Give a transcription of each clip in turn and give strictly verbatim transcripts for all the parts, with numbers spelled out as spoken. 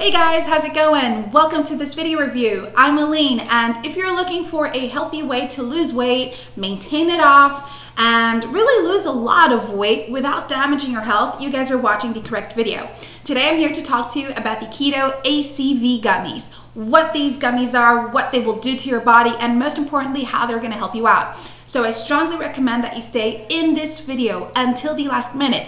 Hey guys, how's it going? Welcome to this video review. I'm Aline, and if you're looking for a healthy way to lose weight, maintain it off, and really lose a lot of weight without damaging your health, you guys are watching the correct video. Today I'm here to talk to you about the Keto A C V Gummies, what these gummies are, what they will do to your body, and most importantly, how they're gonna help you out. So I strongly recommend that you stay in this video until the last minute.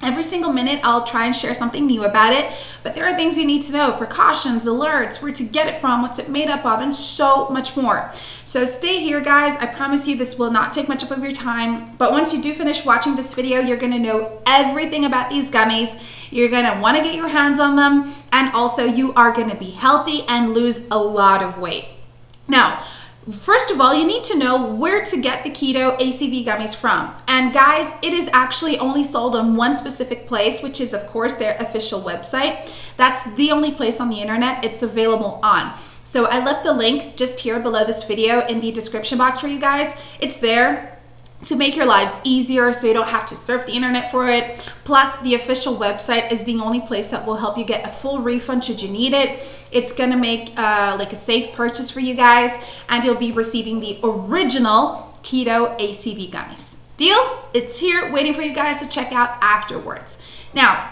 Every single minute, I'll try and share something new about it, but there are things you need to know, precautions, alerts, where to get it from, what's it made up of, and so much more. So stay here, guys. I promise you this will not take much up of your time, but once you do finish watching this video, you're gonna know everything about these gummies. You're gonna wanna get your hands on them, and also you are gonna be healthy and lose a lot of weight. Now, first of all, you need to know where to get the Keto A C V Gummies from. And guys, it is actually only sold on one specific place, which is of course their official website. That's the only place on the internet it's available on. So I left the link just here below this video in the description box for you guys. It's there to make your lives easier so you don't have to surf the internet for it. Plus, the official website is the only place that will help you get a full refund should you need it. It's gonna make uh, like a safe purchase for you guys, and you'll be receiving the original Keto A C V Gummies. Deal? It's here waiting for you guys to check out afterwards. Now,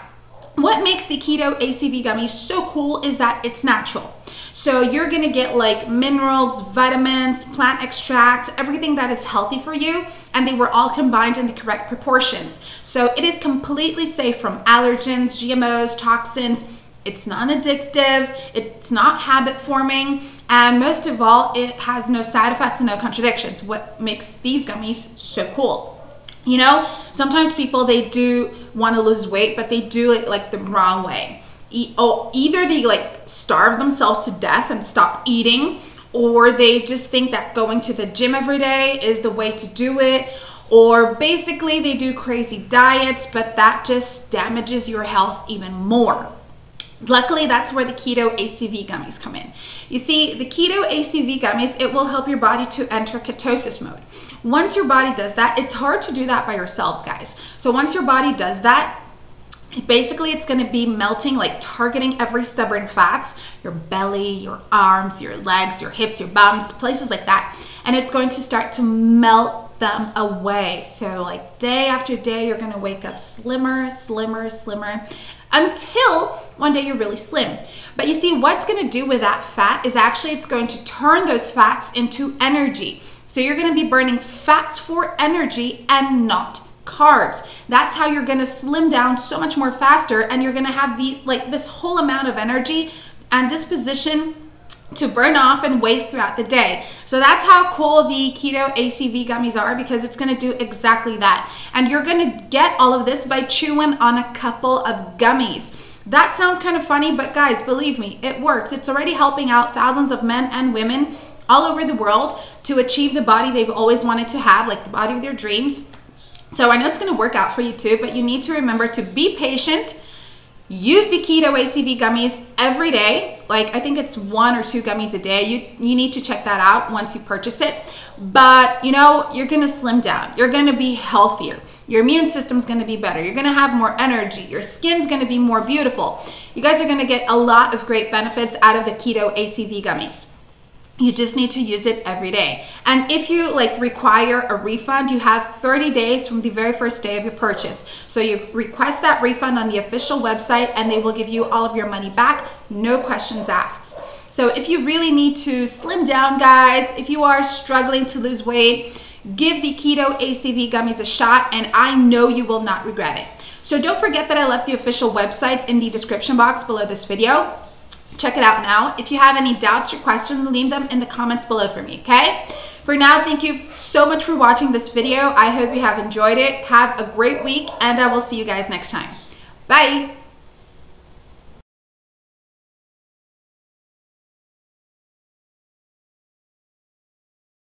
what makes the Keto A C V Gummies so cool is that it's natural. So you're gonna get like minerals, vitamins, plant extracts, everything that is healthy for you, and they were all combined in the correct proportions. So it is completely safe from allergens, G M Os, toxins. It's non-addictive, it's not habit forming, and most of all, it has no side effects and no contradictions, what makes these gummies so cool. You know, sometimes people, they do want to lose weight, but they do it like the wrong way. E oh, either they like starve themselves to death and stop eating, or they just think that going to the gym every day is the way to do it, or basically they do crazy diets, but that just damages your health even more. Luckily, that's where the Keto A C V Gummies come in. You see, the Keto A C V Gummies, it will help your body to enter ketosis mode. Once your body does that, it's hard to do that by yourselves, guys. So once your body does that, basically it's gonna be melting, like targeting every stubborn fats, your belly, your arms, your legs, your hips, your bums, places like that. And it's going to start to melt them away. So like day after day, you're gonna wake up slimmer, slimmer, slimmer, until one day you're really slim. But you see, what's gonna do with that fat is actually it's going to turn those fats into energy. So you're gonna be burning fats for energy and not carbs. That's how you're gonna slim down so much more faster, and you're gonna have these like this whole amount of energy and disposition to burn off and waste throughout the day. So that's how cool the Keto A C V Gummies are, because it's gonna do exactly that. And you're gonna get all of this by chewing on a couple of gummies. That sounds kind of funny, but guys, believe me, it works. It's already helping out thousands of men and women all over the world to achieve the body they've always wanted to have, like the body of their dreams. So I know it's gonna work out for you too, but you need to remember to be patient. Use the Keto A C V Gummies every day. Like, I think it's one or two gummies a day. You, you need to check that out once you purchase it. But you know, you're gonna slim down. You're gonna be healthier. Your immune system's gonna be better. You're gonna have more energy. Your skin's gonna be more beautiful. You guys are gonna get a lot of great benefits out of the Keto A C V Gummies. You just need to use it every day. And if you like require a refund, you have thirty days from the very first day of your purchase. So you request that refund on the official website, and they will give you all of your money back, no questions asked. So if you really need to slim down, guys, if you are struggling to lose weight, give the Keto A C V Gummies a shot, and I know you will not regret it. So don't forget that I left the official website in the description box below this video. Check it out now. If you have any doubts or questions, leave them in the comments below for me, okay? For now, thank you so much for watching this video. I hope you have enjoyed it. Have a great week, and I will see you guys next time. Bye.